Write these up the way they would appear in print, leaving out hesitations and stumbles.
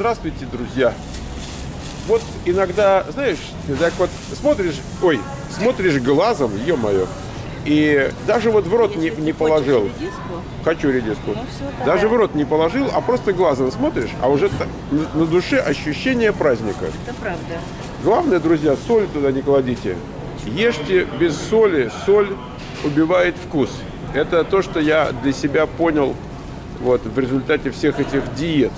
Здравствуйте, друзья. Вот иногда, знаешь, ты так вот смотришь глазом, ё-моё, и даже вот в рот не положил. Редиску? Хочу редиску. Ну, все, даже в рот не положил, а просто глазом смотришь, а уже на душе ощущение праздника. Это правда. Главное, друзья, соль туда не кладите. Ешьте без соли, соль убивает вкус. Это то, что я для себя понял вот, в результате всех этих диет.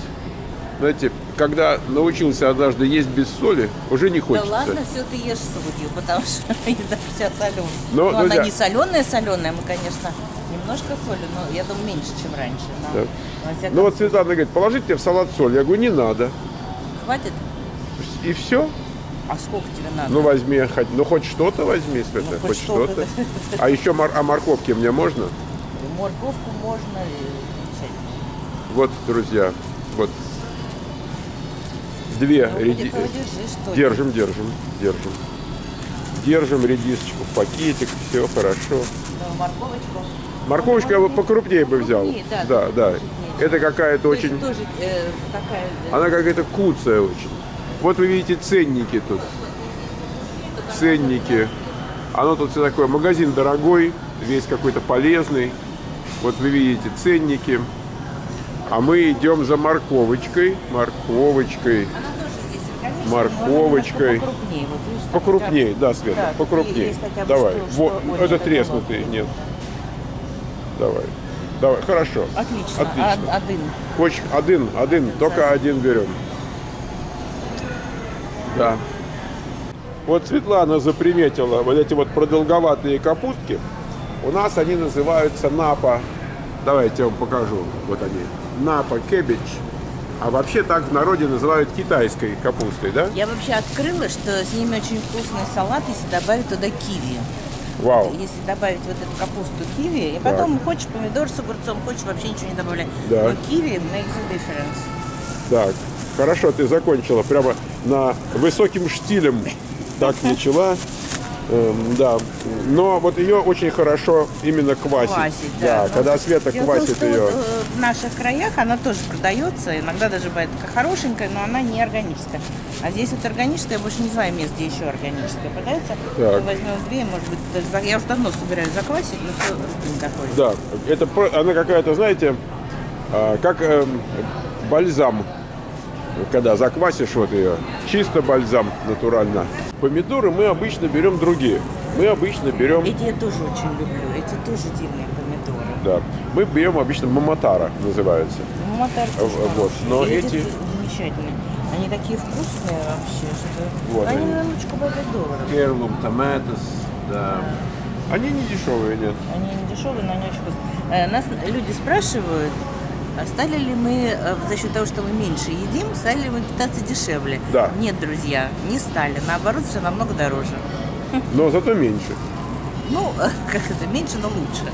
Знаете, когда научился однажды есть без соли, уже не хочется. Да ладно, все ты ешь солью, потому что еда вся соленая. Но она друзья... не соленая, мы, конечно, немножко соли, но я думаю, меньше, чем раньше. Да. Ну вот Светлана говорит, положите в салат соль. Я говорю, не надо. Хватит? И все. А сколько тебе надо? Ну возьми, хоть что-то возьми, Света, ну, хоть что-то. А еще о морковке мне можно? И морковку можно. И... Вот, друзья, вот. Две редиски. Держим. Держим редисочку в пакетик, все хорошо. Да, морковочку. Морковочку я бы покрупнее бы взял. Да. Это какая-то очень... Тоже, такая... Она какая-то куцая очень. Вот вы видите ценники тут. Ценники. Оно тут все такое. Магазин дорогой, весь какой-то полезный. Вот вы видите ценники. А мы идем за морковочкой. Морковочкой. Покрупнее, да, Света, покрупнее. Давай. Вот, это треснутый, нет. Давай, хорошо. Отлично. Один, только один берем. Да. Вот Светлана заприметила вот эти вот продолговатые капустки. У нас они называются напа. Давайте я вам покажу. Вот они. Напа, кеббич. А вообще так в народе называют китайской капустой, да? Я вообще открыла, что с ними очень вкусный салат, если добавить туда киви. Вау. Если добавить вот эту капусту киви, и потом хочешь помидор с огурцом, хочешь вообще ничего не добавлять. Да. Но киви makes a difference. Так. Хорошо, ты закончила прямо на высоким штилем, так начала, да. Но вот ее очень хорошо именно квасить, да. Когда Света квасит ее. В наших краях она тоже продается, иногда даже бывает хорошенькая, но она не органическая. А здесь вот органическая, я больше не знаю мест, где еще органическая продается. Возьмем две, может быть, даже, я уже давно собираюсь заквасить, но все не готовится. Да, это она какая-то, знаете, как бальзам. Когда заквасишь вот ее, чисто бальзам натурально. Помидоры мы обычно берем другие. Мы обычно берем... Эти я тоже очень люблю. Эти тоже дивные помидоры. Да. Мы берем обычно мамотара, называется. Мамотара тоже вот. Но эти замечательные. Они такие вкусные вообще, что... Вот они на ручку $5. Перлум томатус, да. Они не дешевые, нет? Они не дешевые, но они очень вкусные. Нас люди спрашивают... Стали ли мы, за счет того, что мы меньше едим, стали ли мы питаться дешевле? Да. Нет, друзья, не стали. Наоборот, все намного дороже. Но зато меньше. Ну, как это, меньше, но лучше.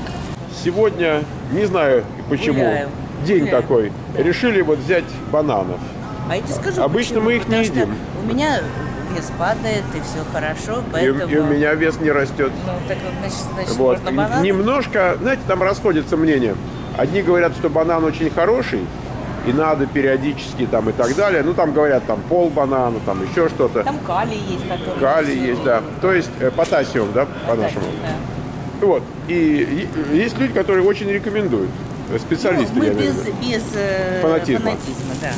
Сегодня, не знаю почему, день такой, решили вот взять бананов. А я тебе скажу, обычно почему. Мы их не едим. У меня вес падает, и все хорошо, поэтому... И у меня вес не растет. Ну, так вот, значит вот. Можно бананы. Немножко, знаете, там расходятся мнения. Одни говорят, что банан очень хороший, и надо периодически там и так далее. Ну, там говорят, там пол банана, там еще что-то. Там калий есть. Который есть, да. То есть потасиум, да, по-нашему. Да. Вот. И есть люди, которые очень рекомендуют. Специалисты, ну, я имею в виду. Без фанатизма, да.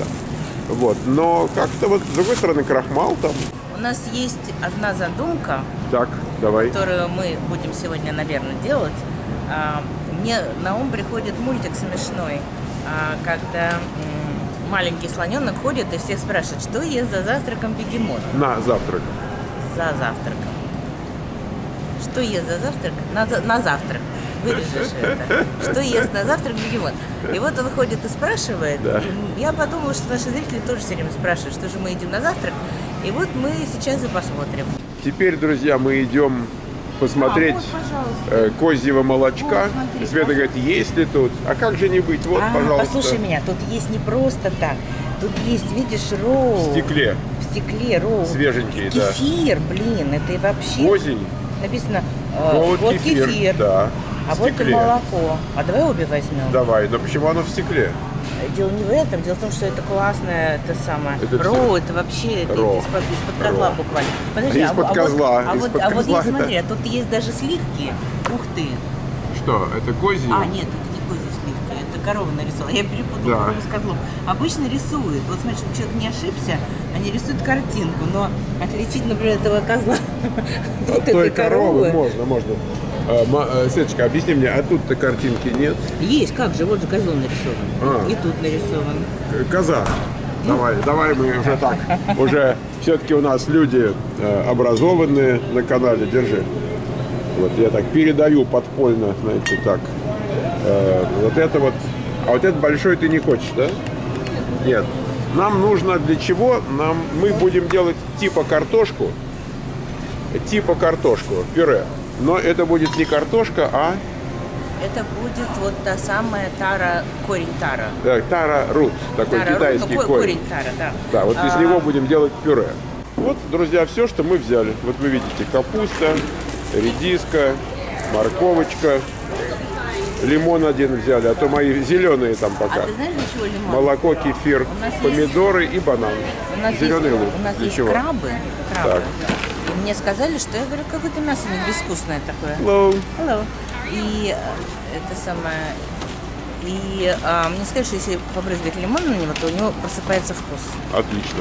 Вот. Но как-то вот, с другой стороны, крахмал там. У нас есть одна задумка, так, давай. Которую мы будем сегодня, наверное, делать. Мне на ум приходит мультик смешной, когда маленький слоненок ходит и всех спрашивает, что ест за завтраком бегемот. Что ест за завтрак? На завтрак. Вырежешь это. Что ест на завтрак бегемот? И вот он ходит и спрашивает. Да. И я подумала, что наши зрители тоже все время спрашивают, что же мы едим на завтрак. И вот мы сейчас и посмотрим. Теперь, друзья, мы идем... посмотреть вот, козьего молочка. Вот, смотри, Света говорит, есть ли тут? А как же не быть? Вот, пожалуйста. Послушай меня, тут есть не просто так. Тут есть, видишь, роу. В стекле. Роу. Свеженький, да. Кефир, блин, это и вообще. Козий. Написано, вот кефир. Да. А вот и молоко. А давай обе возьмем. Давай, но почему оно в стекле? дело не в этом, дело в том, что это классное, это самое, роу, это вообще из-под козла буквально. Подожди, из-под козла. А вот я смотри, а тут есть даже сливки, ух ты. Что, это козьи? А, нет, это не козьи сливки, это корова нарисовала, я перепутала корову с козлом. Обычно рисуют, вот смотри, чтобы человек не ошибся, они рисуют картинку, но отличить, например, этого козла от этой коровы можно, можно. Светочка, объясни мне, а тут-то картинки нет? Есть, как же, вот же козел нарисован. И тут нарисован. Коза. Давай, давай мы уже так. Уже все-таки у нас люди образованные на канале, держи. Вот я так передаю подпольно, знаете, так. Вот это вот. А вот этот большой ты не хочешь, да? Нет. Нам нужно для чего? Мы будем делать типа картошку, пюре. Но это будет не картошка, а... Это будет вот та самая тара, корень тара. Да, тара рут, такой тара китайский рут, корень. Корень тара, да. Да, вот из него будем делать пюре. Вот, друзья, все, что мы взяли. Вот вы видите, капуста, редиска, морковочка. Лимон один взяли, а то мои зеленые там пока. А ты знаешь, для чего лимон? Молоко, кефир, помидоры и бананы. Зеленые лук. У нас есть крабы. Мне сказали, что я говорю, какое-то мясо безвкусное такое. Hello. Hello. И это самое. И мне сказали, что если побрызгать лимон на него, то у него просыпается вкус. Отлично.